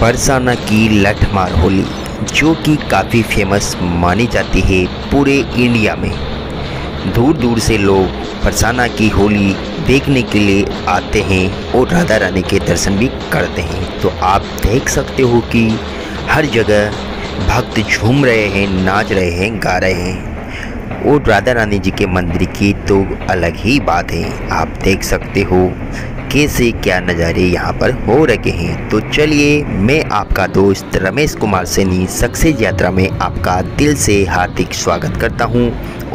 बरसाना की लठमार होली जो कि काफ़ी फेमस मानी जाती है पूरे इंडिया में। दूर दूर से लोग बरसाना की होली देखने के लिए आते हैं और राधा रानी के दर्शन भी करते हैं। तो आप देख सकते हो कि हर जगह भक्त झूम रहे हैं, नाच रहे हैं, गा रहे हैं। और राधा रानी जी के मंदिर की तो अलग ही बात है। आप देख सकते हो कैसे क्या नज़ारे यहाँ पर हो रहे हैं। तो चलिए, मैं आपका दोस्त रमेश कुमार सैनी सक्सेस यात्रा में आपका दिल से हार्दिक स्वागत करता हूँ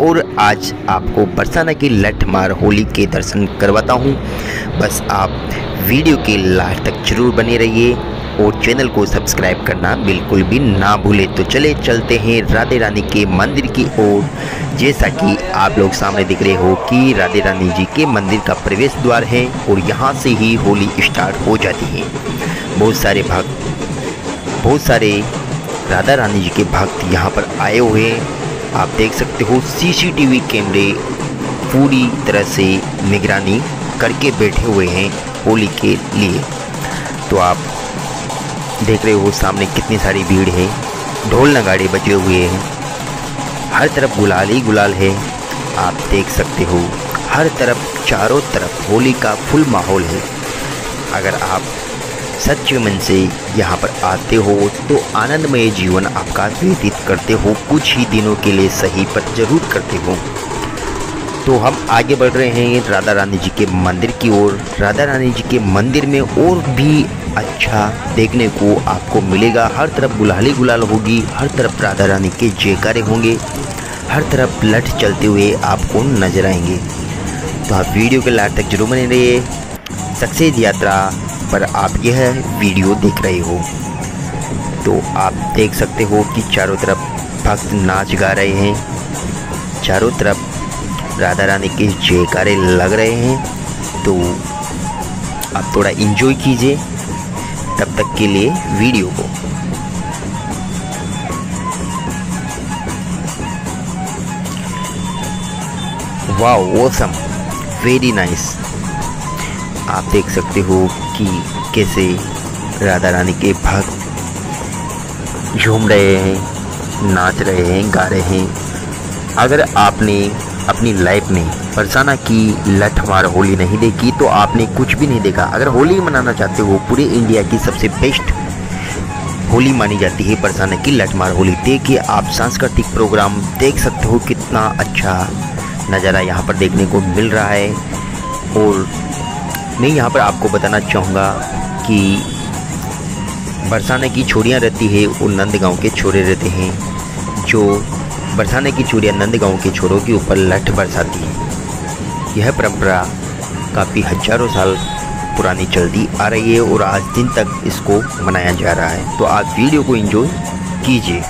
और आज आपको बरसाना की लठमार होली के दर्शन करवाता हूँ। बस आप वीडियो के लास्ट तक जरूर बने रहिए और चैनल को सब्सक्राइब करना बिल्कुल भी ना भूलें। तो चले चलते हैं राधे रानी के मंदिर की ओर। जैसा कि आप लोग सामने दिख रहे हो कि राधे रानी जी के मंदिर का प्रवेश द्वार है और यहाँ से ही होली स्टार्ट हो जाती है। बहुत सारे भक्त, बहुत सारे राधा रानी जी के भक्त यहाँ पर आए हुए हैं। आप देख सकते हो CCTV कैमरे पूरी तरह से निगरानी करके बैठे हुए हैं होली के लिए। तो आप देख रहे हो सामने कितनी सारी भीड़ है, ढोल नगाड़े बजे हुए हैं, हर तरफ गुलाल ही गुलाल है। आप देख सकते हो हर तरफ, चारों तरफ होली का फुल माहौल है। अगर आप सच्चे मन से यहाँ पर आते हो तो आनंदमय जीवन आपका व्यतीत करते हो, कुछ ही दिनों के लिए सही पर जरूर करते हो। तो हम आगे बढ़ रहे हैं राधा रानी जी के मंदिर की ओर। राधा रानी जी के मंदिर में और भी अच्छा देखने को आपको मिलेगा। हर तरफ गुलाली गुलाल होगी, हर तरफ राधा रानी के जयकारे होंगे, हर तरफ लठ चलते हुए आपको नजर आएंगे। तो आप वीडियो के लास्ट तक जरूर बने रहिए। सक्सेस यात्रा पर आप यह वीडियो देख रहे हो। तो आप देख सकते हो कि चारों तरफ भक्त नाच गा रहे हैं, चारों तरफ राधा रानी के जयकारे लग रहे हैं। तो आप थोड़ा एंजॉय कीजिए तब तक के लिए वीडियो को। वाह, ऑसम, वेरी नाइस। आप देख सकते हो कि कैसे राधा रानी के भक्त झूम रहे हैं, नाच रहे हैं, गा रहे हैं। अगर आपने अपनी लाइफ में बरसाना की लठमार होली नहीं देखी तो आपने कुछ भी नहीं देखा। अगर होली मनाना चाहते हो, पूरे इंडिया की सबसे बेस्ट होली मानी जाती है बरसाना की लठमार होली। देखिए आप सांस्कृतिक प्रोग्राम, देख सकते हो कितना अच्छा नज़ारा यहाँ पर देखने को मिल रहा है। और मैं यहाँ पर आपको बताना चाहूँगा कि बरसाना की छोरियाँ रहती है और नंदगांव के छोरे रहते हैं। जो बरसाने की चूड़ियाँ नंदगांव के छोरों के ऊपर लठ बरसाती है। यह परंपरा काफ़ी हजारों साल पुरानी चलती आ रही है और आज दिन तक इसको मनाया जा रहा है। तो आप वीडियो को एंजॉय कीजिए।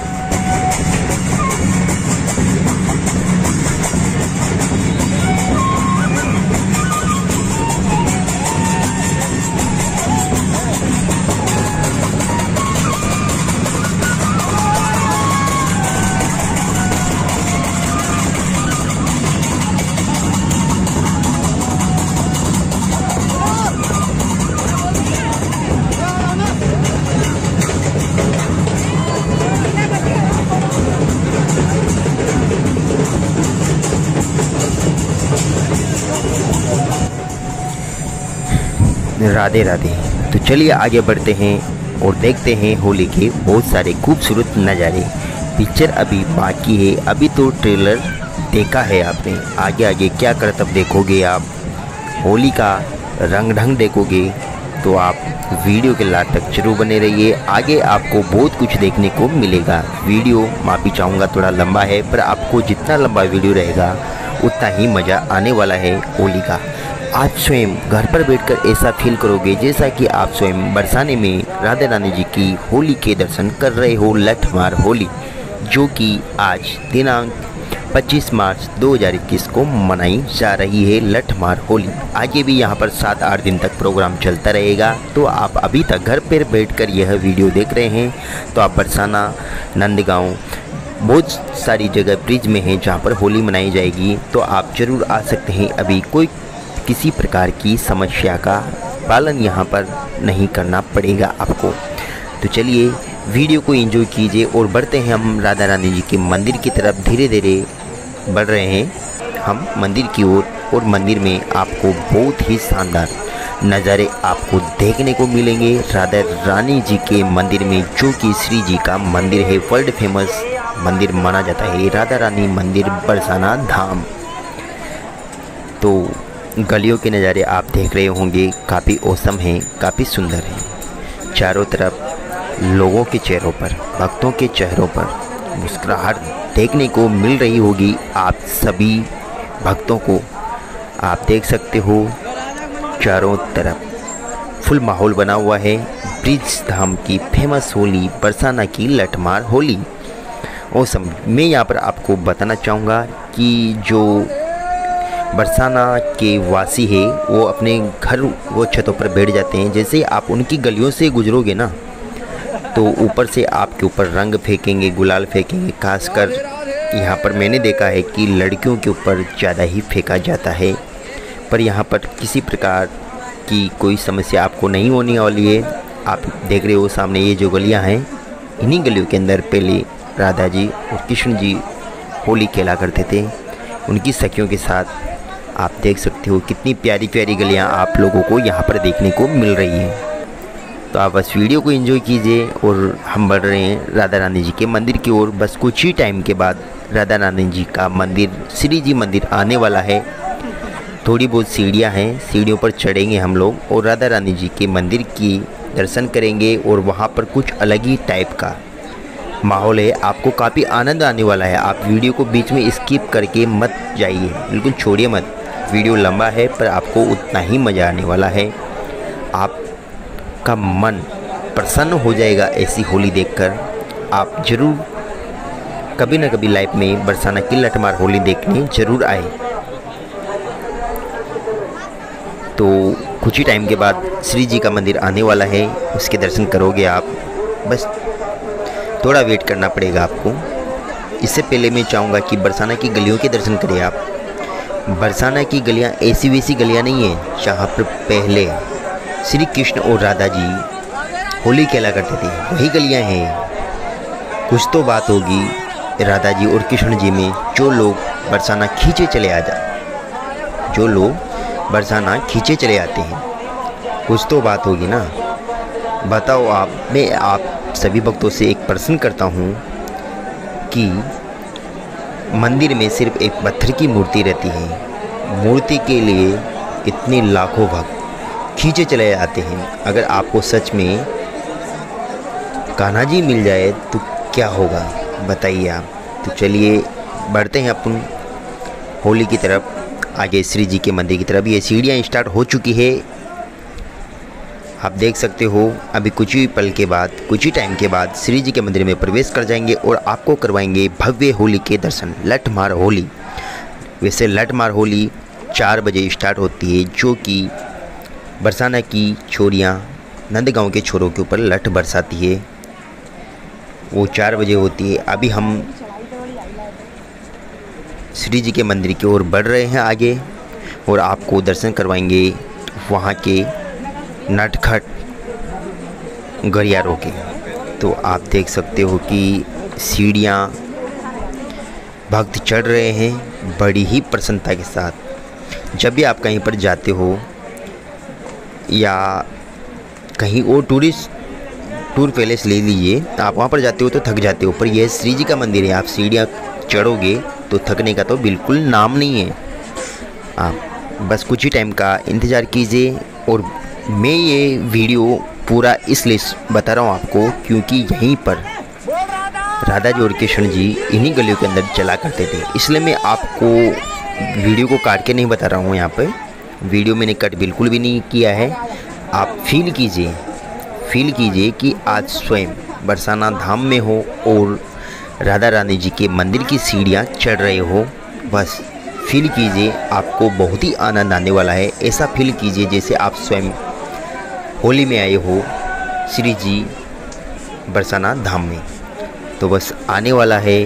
राधे राधे। तो चलिए आगे बढ़ते हैं और देखते हैं होली के बहुत सारे खूबसूरत नज़ारे। पिक्चर अभी बाकी है, अभी तो ट्रेलर देखा है आपने। आगे आगे क्या करतब देखोगे आप, होली का रंग ढंग देखोगे। तो आप वीडियो के लास्ट तक जरूर बने रहिए, आगे आपको बहुत कुछ देखने को मिलेगा। वीडियो माफ़ी चाहूँगा थोड़ा लंबा है, पर आपको जितना लंबा वीडियो रहेगा उतना ही मज़ा आने वाला है होली का। आप स्वयं घर पर बैठकर ऐसा फील करोगे जैसा कि आप स्वयं बरसाने में राधा रानी जी की होली के दर्शन कर रहे हो। लठमार होली जो कि आज दिनांक 25 मार्च 2021 को मनाई जा रही है। लठमार होली आगे भी यहाँ पर 7-8 दिन तक प्रोग्राम चलता रहेगा। तो आप अभी तक घर पर बैठकर यह वीडियो देख रहे हैं। तो आप बरसाना, नंदगांव, बहुत सारी जगह ब्रिज में है जहाँ पर होली मनाई जाएगी। तो आप ज़रूर आ सकते हैं। अभी कोई किसी प्रकार की समस्या का पालन यहाँ पर नहीं करना पड़ेगा आपको। तो चलिए वीडियो को एंजॉय कीजिए और बढ़ते हैं हम राधा रानी जी के मंदिर की तरफ। धीरे धीरे बढ़ रहे हैं हम मंदिर की ओर और मंदिर में आपको बहुत ही शानदार नज़ारे आपको देखने को मिलेंगे राधा रानी जी के मंदिर में, जो कि श्री जी का मंदिर है, वर्ल्ड फेमस मंदिर माना जाता है राधा रानी मंदिर बरसाना धाम। तो गलियों के नज़ारे आप देख रहे होंगे, काफ़ी औसम है, काफ़ी सुंदर है। चारों तरफ लोगों के चेहरों पर, भक्तों के चेहरों पर मुस्कुराहट देखने को मिल रही होगी आप सभी भक्तों को। आप देख सकते हो चारों तरफ फुल माहौल बना हुआ है। ब्रिज धाम की फेमस होली बरसाना की लठमार होली औसम। मैं यहाँ पर आपको बताना चाहूँगा कि जो बरसाना के वासी है वो अपने घर वो छतों पर बैठ जाते हैं। जैसे आप उनकी गलियों से गुजरोगे ना तो ऊपर से आपके ऊपर रंग फेंकेंगे, गुलाल फेंकेंगे। खासकर यहाँ पर मैंने देखा है कि लड़कियों के ऊपर ज़्यादा ही फेंका जाता है, पर यहाँ पर किसी प्रकार की कोई समस्या आपको नहीं होने वाली है। आप देख रहे हो सामने ये जो गलियाँ हैं, इन्हीं गलियों के अंदर पहले राधा जी और कृष्ण जी होली खेला करते थे उनकी सखियों के साथ। आप देख सकते हो कितनी प्यारी प्यारी गलियां आप लोगों को यहाँ पर देखने को मिल रही हैं। तो आप बस वीडियो को एंजॉय कीजिए और हम बढ़ रहे हैं राधा रानी जी के मंदिर की ओर। बस कुछ ही टाइम के बाद राधा रानी जी का मंदिर, श्री जी मंदिर आने वाला है। थोड़ी बहुत सीढ़ियाँ हैं, सीढ़ियों पर चढ़ेंगे हम लोग और राधा रानी जी के मंदिर की दर्शन करेंगे। और वहाँ पर कुछ अलग ही टाइप का माहौल है, आपको काफ़ी आनंद आने वाला है। आप वीडियो को बीच में स्किप करके मत जाइए, बिल्कुल छोड़िए मत। वीडियो लंबा है पर आपको उतना ही मज़ा आने वाला है। आपका मन प्रसन्न हो जाएगा ऐसी होली देखकर। आप ज़रूर कभी ना कभी लाइफ में बरसाना की लठमार होली देखने ज़रूर आए। तो कुछ ही टाइम के बाद श्री जी का मंदिर आने वाला है, उसके दर्शन करोगे आप। बस थोड़ा वेट करना पड़ेगा आपको। इससे पहले मैं चाहूँगा कि बरसाना की गलियों के दर्शन करें आप। बरसाना की गलियाँ ऐसी वैसी गलियाँ नहीं है जहाँ पर पहले श्री कृष्ण और राधा जी होली खेला करते थे, वही गलियाँ हैं। कुछ तो बात होगी राधा जी और कृष्ण जी में। जो लोग बरसाना खींचे चले आते हैं, कुछ तो बात होगी ना, बताओ आप। मैं आप सभी भक्तों से एक प्रश्न करता हूँ कि मंदिर में सिर्फ एक पत्थर की मूर्ति रहती है, मूर्ति के लिए इतने लाखों भक्त खींचे चले जाते हैं। अगर आपको सच में कान्हा जी मिल जाए तो क्या होगा, बताइए आप। तो चलिए बढ़ते हैं अपन होली की तरफ, आगे श्री जी के मंदिर की तरफ। ये सीढ़ियाँ स्टार्ट हो चुकी है, आप देख सकते हो। अभी कुछ ही पल के बाद, कुछ ही टाइम के बाद श्री जी के मंदिर में प्रवेश कर जाएंगे और आपको करवाएंगे भव्य होली के दर्शन। लठमार होली, वैसे लठमार होली 4 बजे स्टार्ट होती है, जो कि बरसाना की छोरियां नंदगांव के छोरों के ऊपर लठ बरसाती है, वो 4 बजे होती है। अभी हम श्री जी के मंदिर की ओर बढ़ रहे हैं आगे और आपको दर्शन करवाएंगे वहाँ के नटखट गलियारों के। तो आप देख सकते हो कि सीढ़ियाँ भक्त चढ़ रहे हैं बड़ी ही प्रसन्नता के साथ। जब भी आप कहीं पर जाते हो या कहीं और टूर पैलेस ले लीजिए, आप वहाँ पर जाते हो तो थक जाते हो, पर यह श्री जी का मंदिर है। आप सीढ़ियाँ चढ़ोगे तो थकने का तो बिल्कुल नाम नहीं है। आप बस कुछ ही टाइम का इंतज़ार कीजिए। और मैं ये वीडियो पूरा इसलिए बता रहा हूँ आपको क्योंकि यहीं पर राधा जी और कृष्ण जी इन्हीं गलियों के अंदर चला करते थे, इसलिए मैं आपको वीडियो को काट के नहीं बता रहा हूँ। यहाँ पर वीडियो मैंने कट बिल्कुल भी नहीं किया है। आप फील कीजिए कि आज स्वयं बरसाना धाम में हो और राधा रानी जी के मंदिर की सीढ़ियाँ चढ़ रहे हो। बस फील कीजिए, आपको बहुत ही आनंद आने वाला है। ऐसा फील कीजिए जैसे आप स्वयं होली में आए हो श्री जी बरसाना धाम में। तो बस आने वाला है,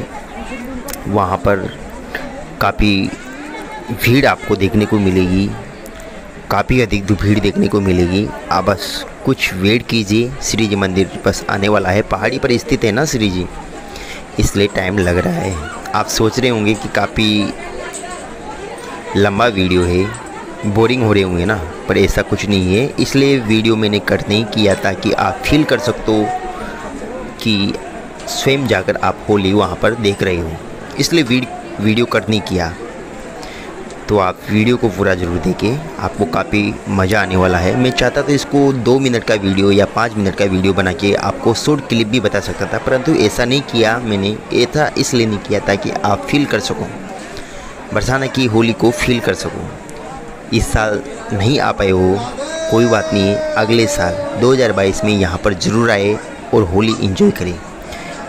वहाँ पर काफ़ी भीड़ आपको देखने को मिलेगी, काफ़ी अधिक भीड़ देखने को मिलेगी। आप बस कुछ वेट कीजिए, श्री जी मंदिर बस आने वाला है। पहाड़ी पर स्थित है ना श्री जी, इसलिए टाइम लग रहा है। आप सोच रहे होंगे कि काफ़ी लंबा वीडियो है, बोरिंग हो रहे होंगे ना, पर ऐसा कुछ नहीं है। इसलिए वीडियो मैंने कट नहीं किया ताकि आप फील कर सकते हो कि स्वयं जाकर आप होली वहाँ पर देख रहे हो, इसलिए वीडियो कट नहीं किया। तो आप वीडियो को पूरा ज़रूर देखें, आपको काफ़ी मज़ा आने वाला है। मैं चाहता तो इसको 2 मिनट का वीडियो या 5 मिनट का वीडियो बना के आपको शॉर्ट क्लिप भी बता सकता था, परंतु ऐसा नहीं किया मैंने। ऐसा इसलिए नहीं किया ताकि आप फील कर सको, बरसाना की होली को फील कर सको। इस साल नहीं आ पाए हो कोई बात नहीं, अगले साल 2022 में यहाँ पर ज़रूर आए और होली इंजॉय करें।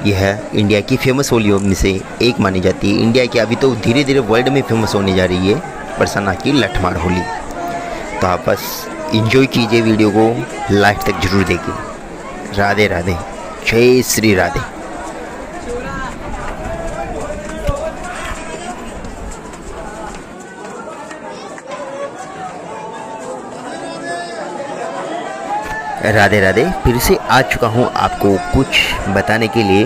यह इंडिया की फेमस होलियों में से एक मानी जाती है। इंडिया की अभी तो धीरे धीरे वर्ल्ड में फेमस होने जा रही है बरसाना की लठमार होली। तो आप बस इंजॉय कीजिए, वीडियो को लास्ट तक जरूर देखिए। राधे राधे, जय श्री राधे। राधे राधे, फिर से आ चुका हूँ आपको कुछ बताने के लिए।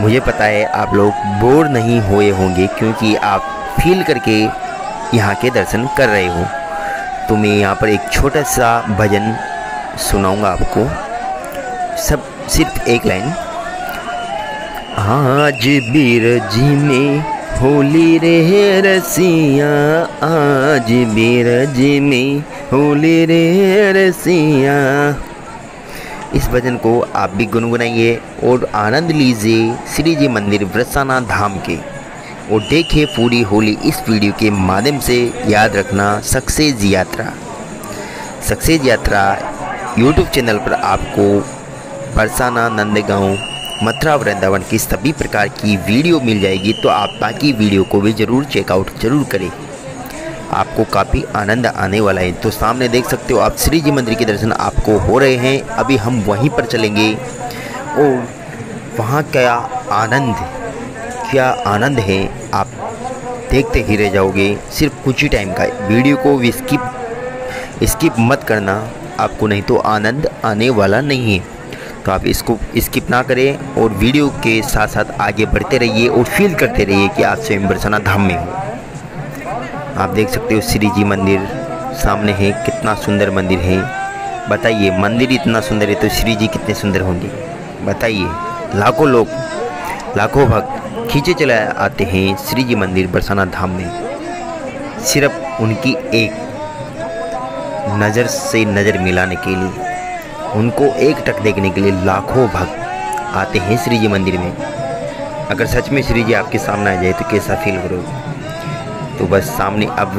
मुझे पता है आप लोग बोर नहीं हुए होंगे क्योंकि आप फील करके यहाँ के दर्शन कर रहे हो। तो मैं यहाँ पर एक छोटा सा भजन सुनाऊँगा आपको, सब सिर्फ एक लाइन। आज बिरज में होली रे रसिया, आज बिरज में होली रे रसिया। इस भजन को आप भी गुनगुनाइए और आनंद लीजिए श्री जी मंदिर बरसाना धाम के, और देखिए पूरी होली इस वीडियो के माध्यम से। याद रखना सक्सेस यात्रा, सक्सेस यात्रा यूट्यूब चैनल पर आपको बरसाना, नंदगांव, मथुरा, वृंदावन की सभी प्रकार की वीडियो मिल जाएगी। तो आप बाकी वीडियो को भी ज़रूर चेकआउट ज़रूर करें, आपको काफ़ी आनंद आने वाला है। तो सामने देख सकते हो आप श्री जी मंदिर के दर्शन आपको हो रहे हैं। अभी हम वहीं पर चलेंगे और वहाँ क्या आनंद, क्या आनंद है, आप देखते ही रह जाओगे। सिर्फ कुछ ही टाइम का, वीडियो को भी स्किप मत करना आपको, नहीं तो आनंद आने वाला नहीं है। तो आप इसको स्किप ना करें और वीडियो के साथ साथ आगे बढ़ते रहिए और फील करते रहिए कि आप स्वयं बरसाना धाम में हो। आप देख सकते हो श्री जी मंदिर सामने है, कितना सुंदर मंदिर है। बताइए, मंदिर इतना सुंदर है तो श्री जी कितने सुंदर होंगे, बताइए। लाखों लोग, लाखों भक्त खींचे चले आते हैं श्री जी मंदिर बरसाना धाम में, सिर्फ उनकी एक नज़र से नज़र मिलाने के लिए, उनको एक टक देखने के लिए लाखों भक्त आते हैं श्री जी मंदिर में। अगर सच में श्री जी आपके सामने आ जाए तो कैसा फील करोगे। तो बस सामने अब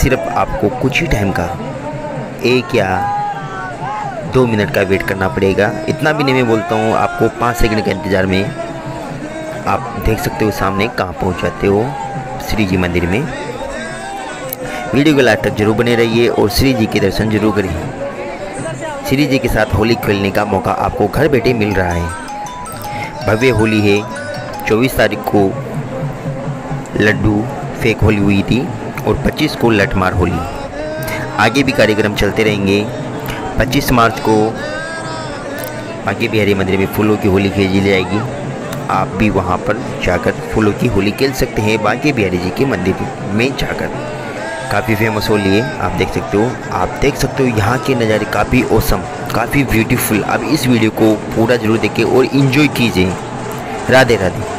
सिर्फ आपको कुछ ही टाइम का, 1 या 2 मिनट का वेट करना पड़ेगा। इतना भी नहीं, मैं बोलता हूँ आपको 5 सेकंड के इंतज़ार में आप देख सकते हो सामने कहाँ पहुँच जाते हो श्री जी मंदिर में। वीडियो को लास्ट तक जरूर बने रहिए और श्री जी के दर्शन जरूर करिए। श्री जी के साथ होली खेलने का मौका आपको घर बैठे मिल रहा है। भव्य होली है, 24 तारीख को लड्डू फेंक होली हुई थी और 25 को लठमार होली। आगे भी कार्यक्रम चलते रहेंगे। 25 मार्च को बांके बिहारी मंदिर में फूलों की होली खेली जाएगी, आप भी वहां पर जाकर फूलों की होली खेल सकते हैं। बांके बिहारी जी के मंदिर में जाकर काफ़ी फेमस होली है, आप देख सकते हो। आप देख सकते हो यहाँ के नज़ारे काफ़ी औसम, काफ़ी ब्यूटीफुल। अब इस वीडियो को पूरा जरूर देखें और इन्जॉय कीजिए। राधे राधे।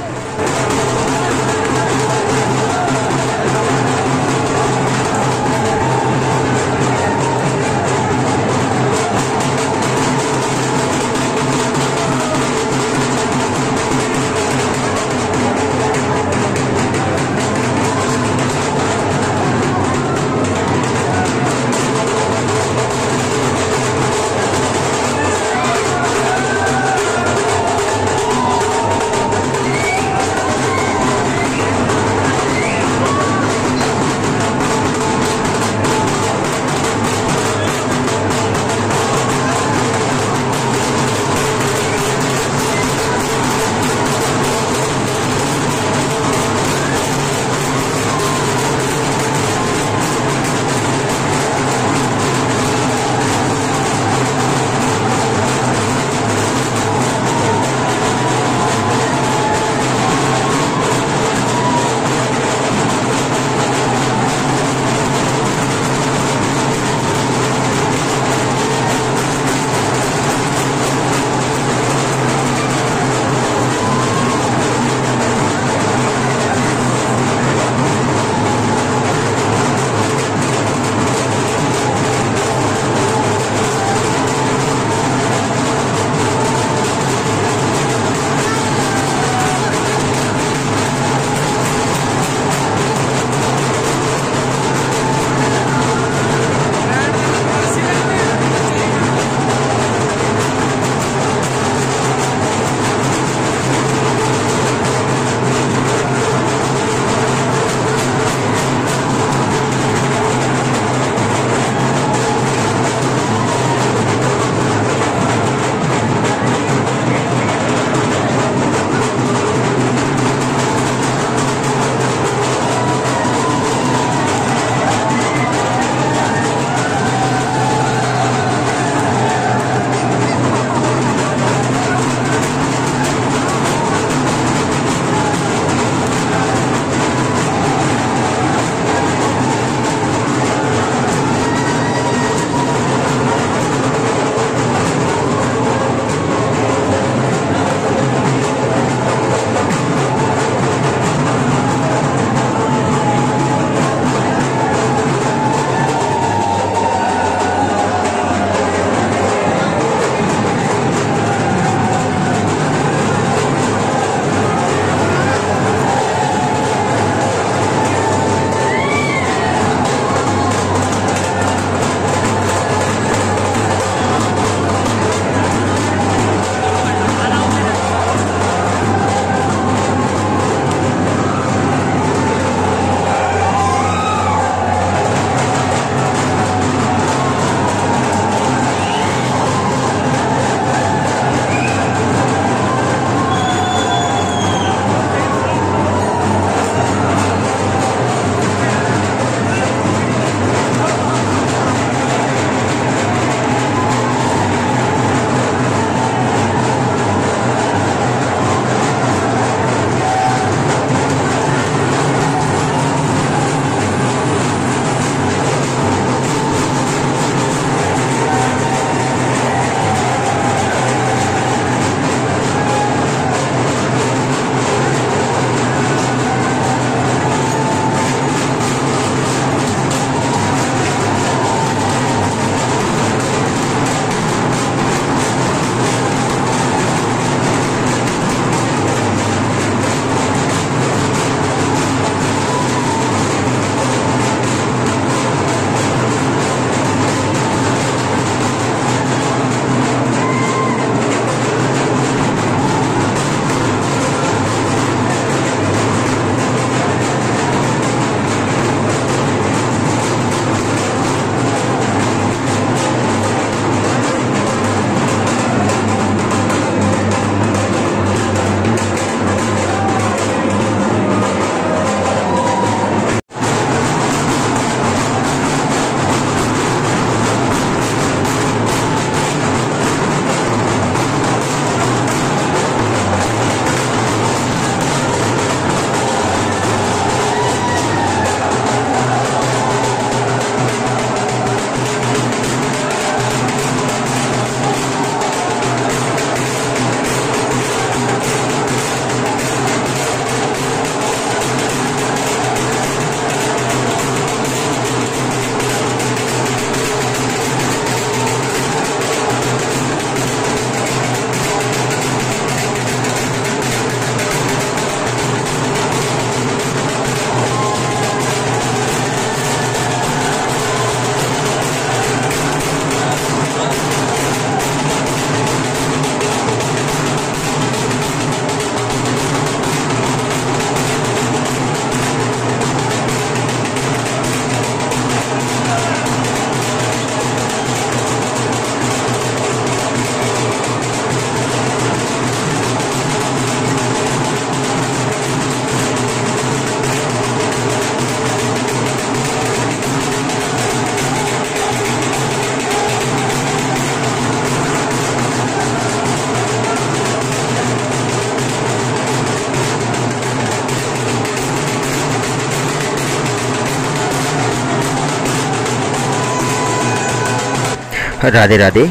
राधे राधे।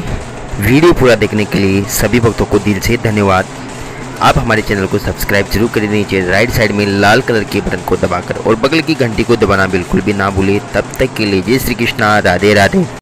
वीडियो पूरा देखने के लिए सभी भक्तों को दिल से धन्यवाद। आप हमारे चैनल को सब्सक्राइब जरूर कर लीजिए। राइट साइड में लाल कलर के बटन को दबाकर और बगल की घंटी को दबाना बिल्कुल भी ना भूलें। तब तक के लिए जय श्री कृष्णा, राधे राधे।